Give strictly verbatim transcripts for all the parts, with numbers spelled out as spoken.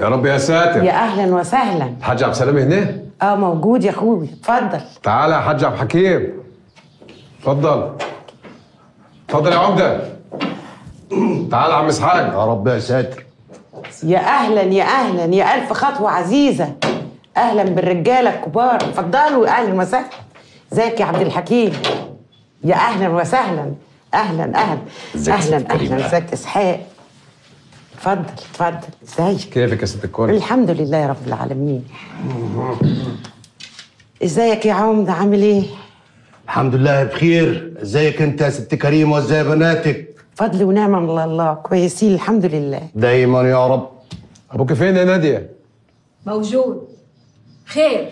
يا رب يا ساتر. يا اهلا وسهلا. الحاج عبد السلام هنا؟ اه موجود يا اخويا، اتفضل. تعالى يا حاج عبد الحكيم. اتفضل. اتفضل يا عمده. تعالى يا عم اسحاق. يا رب يا ساتر. يا اهلا يا اهلا يا الف خطوه عزيزه. اهلا بالرجاله الكبار، اتفضلوا. اهلا وسهلا. ازيك يا عبد الحكيم؟ يا اهلا وسهلا. اهلا اهلا اهلا اهلا. ازيك اسحاق؟ اتفضل اتفضل. ازيك؟ كيفك يا ست الكل؟ الحمد لله يا رب العالمين. ازيك يا عمده، عامل ايه؟ الحمد لله بخير. ازيك انت يا ست كريم وازاي بناتك؟ فضل ونعمه من الله، كويسين الحمد لله دايما يا رب. ابوك فين يا ناديه؟ موجود. خير؟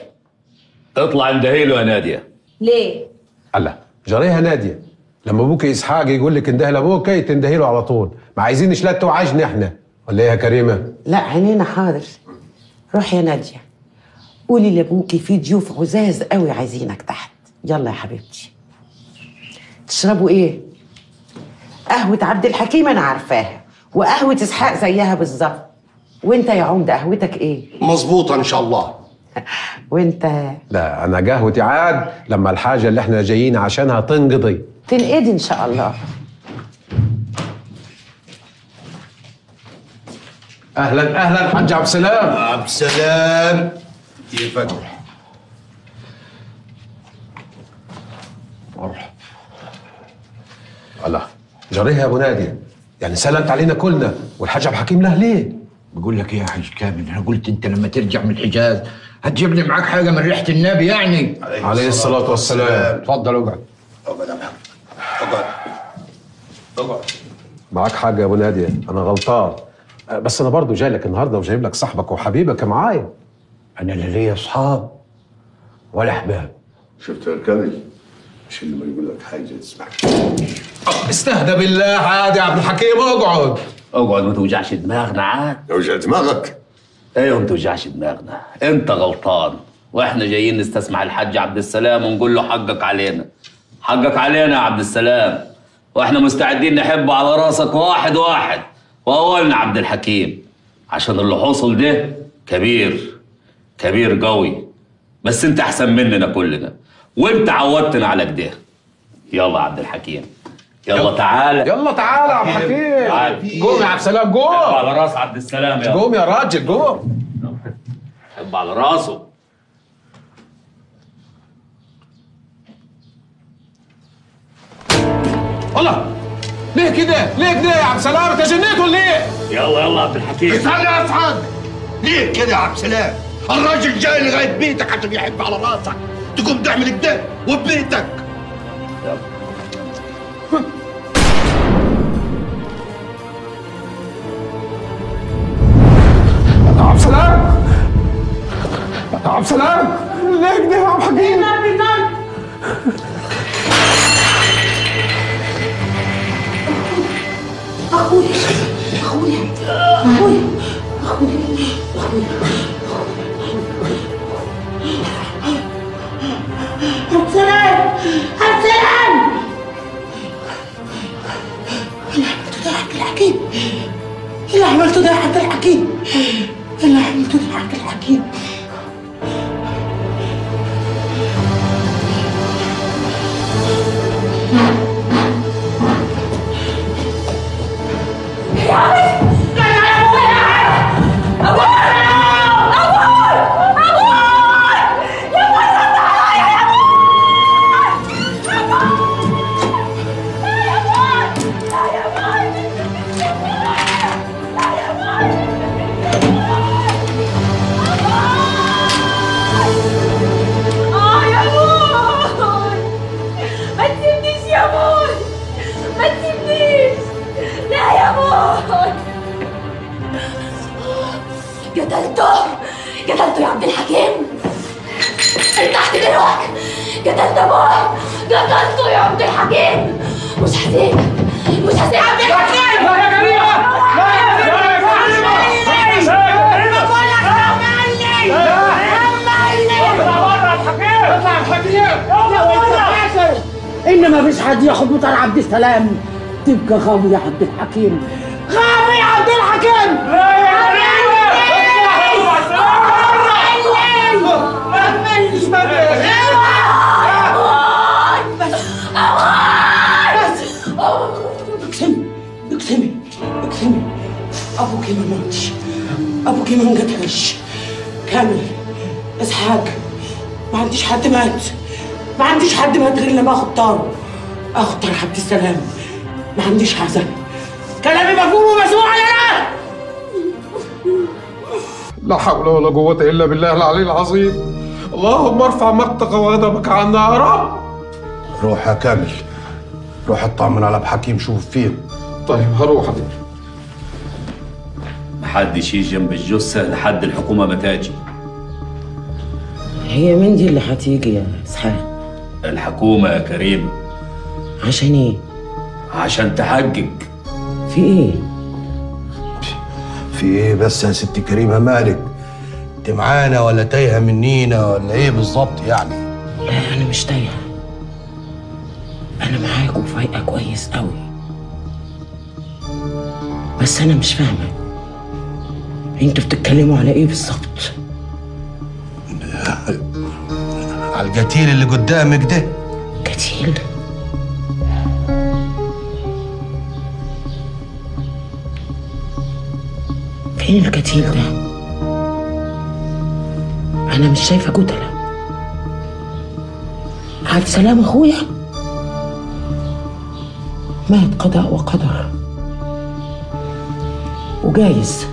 اطلع عند هيلو يا ناديه. ليه؟ الله جاريها ناديه لما ابوك اسحاق يقول لك اندهي لابوك تندهي له على طول، ما عايزينش لا توعجنا احنا ولا ايه يا كريمه؟ لا عينينا. حاضر، روح يا ناديه قولي لابوكي في ضيوف عزاز قوي عايزينك تحت. يلا يا حبيبتي. تشربوا ايه؟ قهوه عبد الحكيم انا عارفاها وقهوه اسحاق زيها بالظبط. وانت يا عمده قهوتك ايه؟ مظبوطه ان شاء الله. وانت؟ لا انا قهوتي عاد لما الحاجه اللي احنا جايين عشانها تنقضي. تنقضي ان شاء الله. اهلا اهلا حاج عبد السلام. عبد السلام كيفك؟ مرحبا. الله جاريها يا ابو ناديه يعني سلمت علينا كلنا والحاج عبد الحكيم له ليه؟ بقول لك ايه يا حاج كامل، انا قلت انت لما ترجع من الحجاز هتجيب لي معاك حاجه من ريحه النبي يعني. عليه الصلاه والسلام. اتفضل اقعد. اقعد يا محمد، اقعد اقعد. معاك حاجه يا ابو ناديه، انا غلطان بس انا برضو جاي لك النهارده وجايب لك صاحبك وحبيبك معايا. انا لا ليا اصحاب ولا احباب. شفت يا كامل؟ مش اللي ما يقول لك حاجه تسمعك. استهدى بالله عادي يا عبد الحكيم. اقعد اقعد ما توجعش دماغنا عاد. توجع دماغك؟ ايوه ما توجعش دماغنا، انت غلطان واحنا جايين نستسمع الحاج عبد السلام ونقول له حقك علينا. حقك علينا يا عبد السلام، واحنا مستعدين نحب على راسك واحد واحد، واولنا عبد الحكيم عشان اللي حصل ده كبير كبير قوي، بس انت احسن مننا كلنا وانت عودتنا على كده. يلا عبد الحكيم يلا تعالى. يلا تعالى يا عبد الحكيم. قوم يا عبد السلام قوم. حب على راس عبد السلام يا قوم يا راجل قوم. حب على راسه. الله ليه كده؟ ليه كده يا عبد السلام؟ انت جنيت ولا ايه؟ يلا يلا عبد الحكيم. استنى يا اسحاق. ليه كده يا عبد السلام؟ الراجل جاي لغايه بيتك عشان يحب على راسك، تقوم تعمل كده وبيتك. عبد السلام عبد السلام ليه كده يا عم حكيم؟ اخويا اخويا اخويا اخويا عبد السلام عبد السلام. اللي عملته ده يا عبد الحكيم، اللي عملته ده يا عبد الحكيم، اللي عملته ده يا عبد الحكيم. غاوي يا عبد الحكيم، غاوي يا عبد الحكيم. ابوكي ما ماتش، ابوكي ما انقتلش. كامل اسحاق ما عنديش حد مات، ما عنديش حد مات غير لما اخد طارق، اخد طارق عبد السلام. ما عنديش حزن، كلامي مفهوم ومسموع يا رب. لا حول ولا قوة إلا بالله العلي العظيم. اللهم ارفع مقتك وغضبك عنا يا رب. روح يا كامل، روح اطمن على بحكيم شوف فين. طيب هروح أبي. محدش يجي جنب الجثة لحد الحكومة ما تاجي. هي مين دي اللي هتيجي يا إسحاق؟ الحكومة يا كريم. عشان إيه؟ عشان تحجج. في إيه؟ في إيه بس يا ست كريمة مالك؟ أنت معانا ولا تايهة منينا ولا إيه بالظبط يعني؟ أنا مش تايهة. أنا معاك وفايقة كويس أوي. بس أنا مش فاهمة. أنتوا بتتكلموا على إيه بالظبط؟ على القتيل اللي قدامك ده. قتيل؟ فين القتيل ده؟ أنا مش شايفة قتلة. عبد السلام أخويا مات قضاء وقدر، وجايز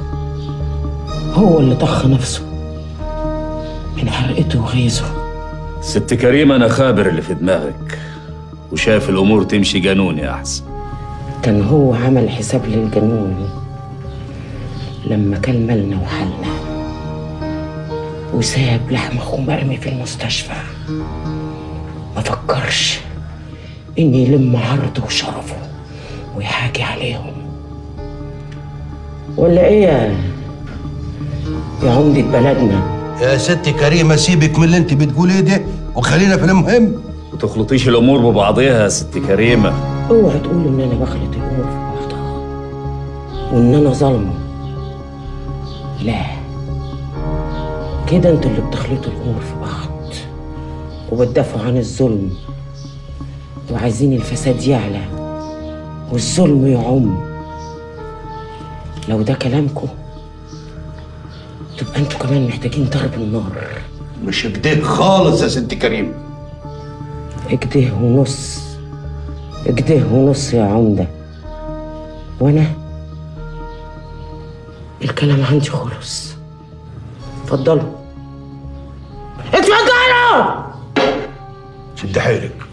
هو اللي طخ نفسه من حرقته وغيظه. ست كريمة أنا خابر اللي في دماغك وشايف الأمور تمشي جنوني أحسن. كان هو عمل حساب للجنون لما كان مالنا وحالنا وساب لحم اخوه مرمي في المستشفى. ما فكرش ان يلم عرضه وشرفه ويحاكي عليهم ولا ايه يا يا عمدة بلدنا؟ يا ست كريمه سيبك من اللي انت بتقوليه ده وخلينا في المهم. ما تخلطيش الامور ببعضيها يا ست كريمه. اوعى تقول ان انا بخلط الامور في بعضها وان انا ظالمه. لا، كده انتوا اللي بتخلطوا الامور في بعض وبتدافعوا عن الظلم وعايزين الفساد يعلى والظلم يعم. لو ده كلامكم تبقى انتوا كمان محتاجين ضرب النار. مش كده خالص يا ست كريم. كده ونص، كده ونص يا عمده. وانا الكلام عندي خلص. اتفضلوا اتفضلوا شد حيلك.